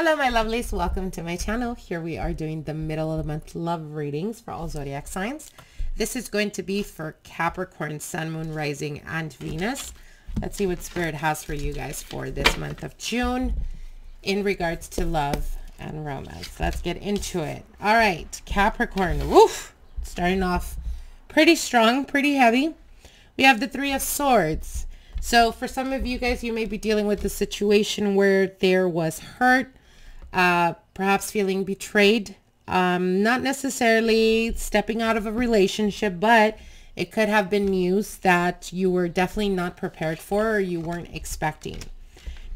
Hello my lovelies, welcome to my channel. Here we are doing the middle of the month love readings for all zodiac signs. This is going to be for Capricorn, Sun, Moon, Rising, and Venus. Let's see what Spirit has for you guys for this month of June in regards to love and romance. Let's get into it. All right, Capricorn, woof, starting off pretty strong, pretty heavy. We have the Three of Swords. So for some of you guys, you may be dealing with a situation where there was hurt, perhaps feeling betrayed, not necessarily stepping out of a relationship, but it could have been news that you were definitely not prepared for or you weren't expecting.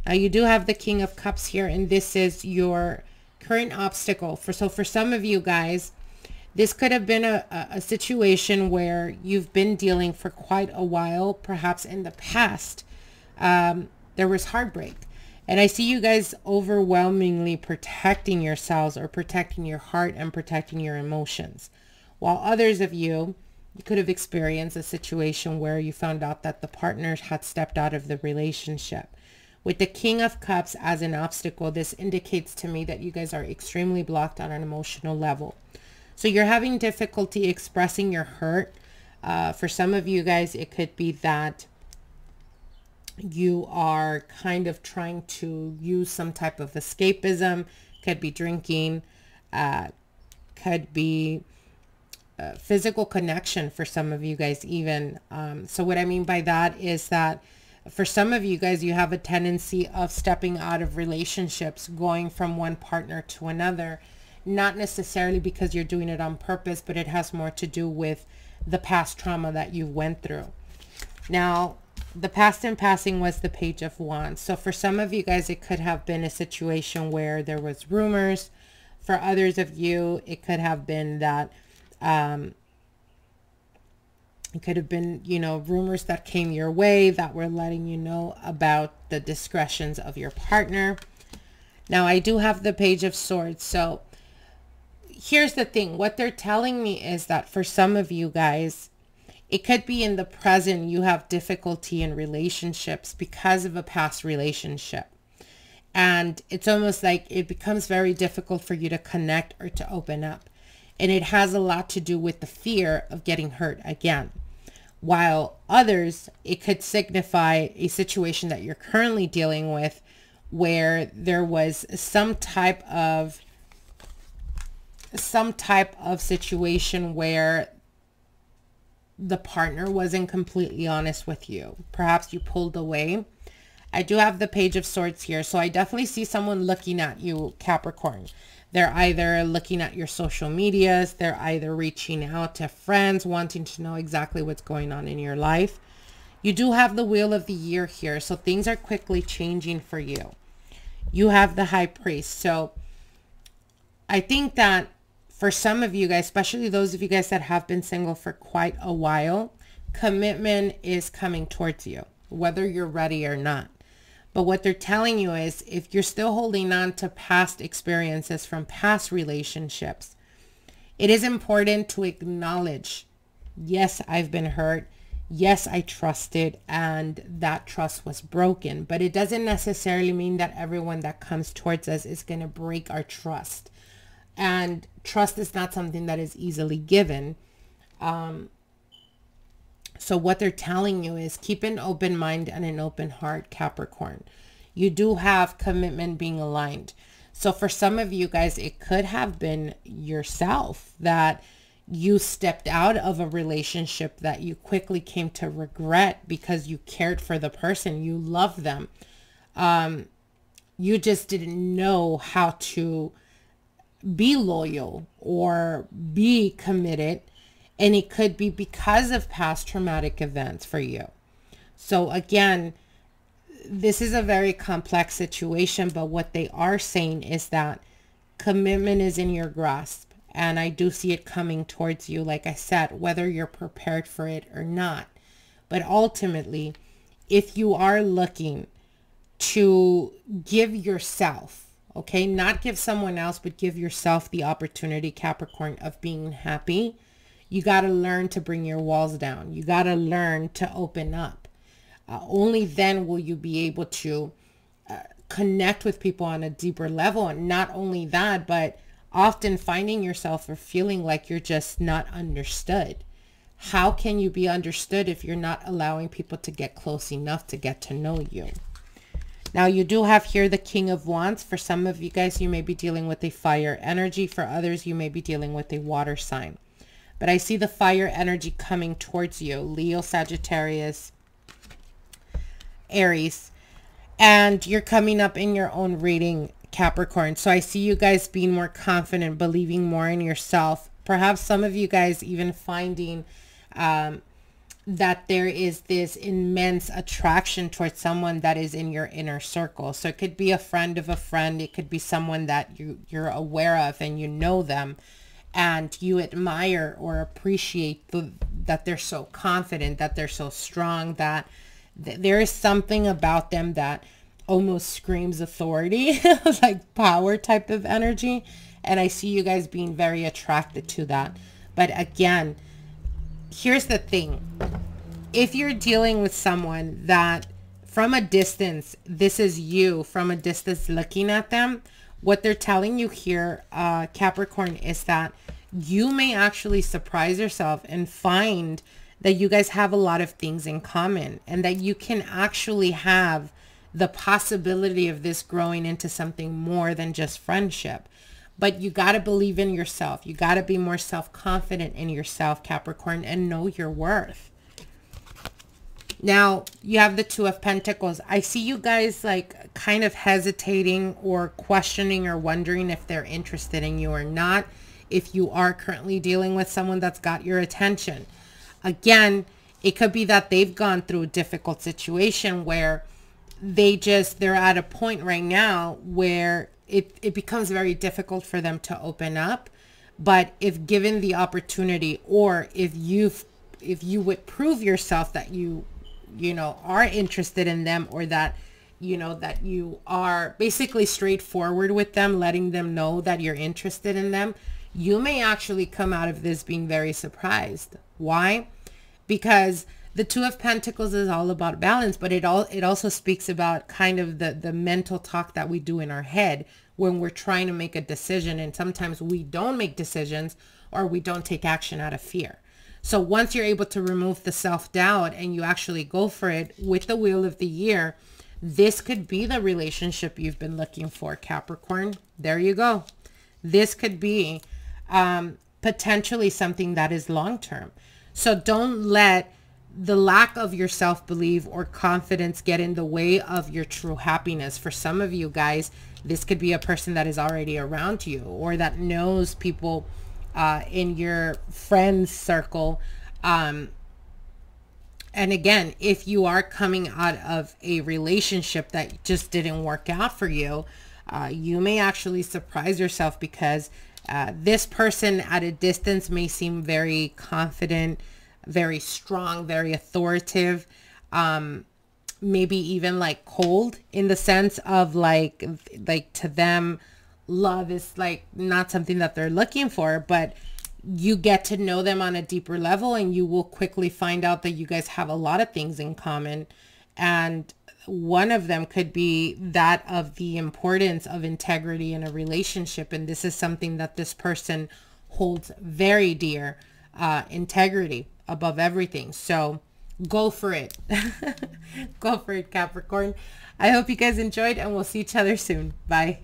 Now you do have the King of Cups here, and this is your current obstacle. So for some of you guys, this could have been a situation where you've been dealing for quite a while, perhaps in the past. There was heartbreak. And I see you guys overwhelmingly protecting yourselves or protecting your heart and protecting your emotions. While others of you could have experienced a situation where you found out that the partner had stepped out of the relationship. With the King of Cups as an obstacle, this indicates to me that you guys are extremely blocked on an emotional level. So you're having difficulty expressing your hurt. For some of you guys, it could be that you are kind of trying to use some type of escapism. Could be drinking, could be physical connection for some of you guys even. So what I mean by that is that for some of you guys, you have a tendency of stepping out of relationships, going from one partner to another. Not necessarily because you're doing it on purpose, but it has more to do with the past trauma that you went through. Now, the past in passing was the Page of Wands. So for some of you guys, it could have been a situation where there was rumors. For others of you, it could have been that, it could have been, you know, rumors that came your way that were letting you know about the indiscretions of your partner. Now, I do have the Page of Swords. So here's the thing. What they're telling me is that for some of you guys, it could be in the present you have difficulty in relationships because of a past relationship. And it's almost like it becomes very difficult for you to connect or to open up. And it has a lot to do with the fear of getting hurt again. While others, it could signify a situation that you're currently dealing with where there was some type of situation where the partner wasn't completely honest with you. Perhaps you pulled away. I do have the Page of Swords here. So I definitely see someone looking at you, Capricorn. They're either looking at your social medias. They're either reaching out to friends, wanting to know exactly what's going on in your life. You do have the Wheel of the Year here. So things are quickly changing for you. You have the High Priest. So I think that for some of you guys, especially those of you guys that have been single for quite a while, commitment is coming towards you, whether you're ready or not. But what they're telling you is if you're still holding on to past experiences from past relationships, it is important to acknowledge, yes, I've been hurt. Yes, I trusted and that trust was broken. But it doesn't necessarily mean that everyone that comes towards us is going to break our trust. And trust is not something that is easily given. So what they're telling you is keep an open mind and an open heart, Capricorn. You do have commitment being aligned. So for some of you guys, it could have been yourself that you stepped out of a relationship that you quickly came to regret because you cared for the person, you loved them. You just didn't know how to be loyal or be committed, and it could be because of past traumatic events for you. So again, this is a very complex situation, but what they are saying is that commitment is in your grasp, and I do see it coming towards you, like I said, whether you're prepared for it or not. But ultimately, if you are looking to give yourself, okay, not give someone else, but give yourself the opportunity, Capricorn, of being happy, you got to learn to bring your walls down. You got to learn to open up. Only then will you be able to connect with people on a deeper level. And not only that, but often finding yourself or feeling like you're just not understood. How can you be understood if you're not allowing people to get close enough to get to know you? Now, you do have here the King of Wands. For some of you guys, you may be dealing with a fire energy. For others, you may be dealing with a water sign. But I see the fire energy coming towards you, Leo, Sagittarius, Aries. And you're coming up in your own reading, Capricorn. So I see you guys being more confident, believing more in yourself. Perhaps some of you guys even finding that there is this immense attraction towards someone that is in your inner circle. So it could be a friend of a friend. It could be someone that you're aware of and you know them and you admire or appreciate that they're so confident, that they're so strong, that there is something about them that almost screams authority, like power type of energy. And I see you guys being very attracted to that. But again, here's the thing. If you're dealing with someone that from a distance, this is you from a distance looking at them, what they're telling you here, Capricorn, is that you may actually surprise yourself and find that you guys have a lot of things in common and that you can actually have the possibility of this growing into something more than just friendship. But you got to believe in yourself. You got to be more self-confident in yourself, Capricorn, and know your worth. Now, you have the Two of Pentacles. I see you guys like kind of hesitating or questioning or wondering if they're interested in you or not, if you are currently dealing with someone that's got your attention. Again, it could be that they've gone through a difficult situation where they're at a point right now where it becomes very difficult for them to open up. But if given the opportunity, or if you would prove yourself that you are interested in them, or that, that you are basically straightforward with them, letting them know that you're interested in them, you may actually come out of this being very surprised. Why? Because the Two of Pentacles is all about balance, but it also speaks about kind of the mental talk that we do in our head when we're trying to make a decision. And sometimes we don't make decisions, or we don't take action out of fear. So once you're able to remove the self-doubt and you actually go for it with the Wheel of the Year, this could be the relationship you've been looking for, Capricorn. There you go. This could be potentially something that is long-term. So don't let the lack of your self-belief or confidence get in the way of your true happiness. For some of you guys, this could be a person that is already around you, or that knows people in your friends circle. And again, if you are coming out of a relationship that just didn't work out for you, you may actually surprise yourself, because this person at a distance may seem very confident, very strong, very authoritative, maybe even like cold, in the sense of like to them, love is like not something that they're looking for. But you get to know them on a deeper level, and you will quickly find out that you guys have a lot of things in common. And one of them could be that of the importance of integrity in a relationship. And this is something that this person holds very dear, integrity above everything. So go for it. Go for it, Capricorn. I hope you guys enjoyed, and we'll see each other soon. Bye.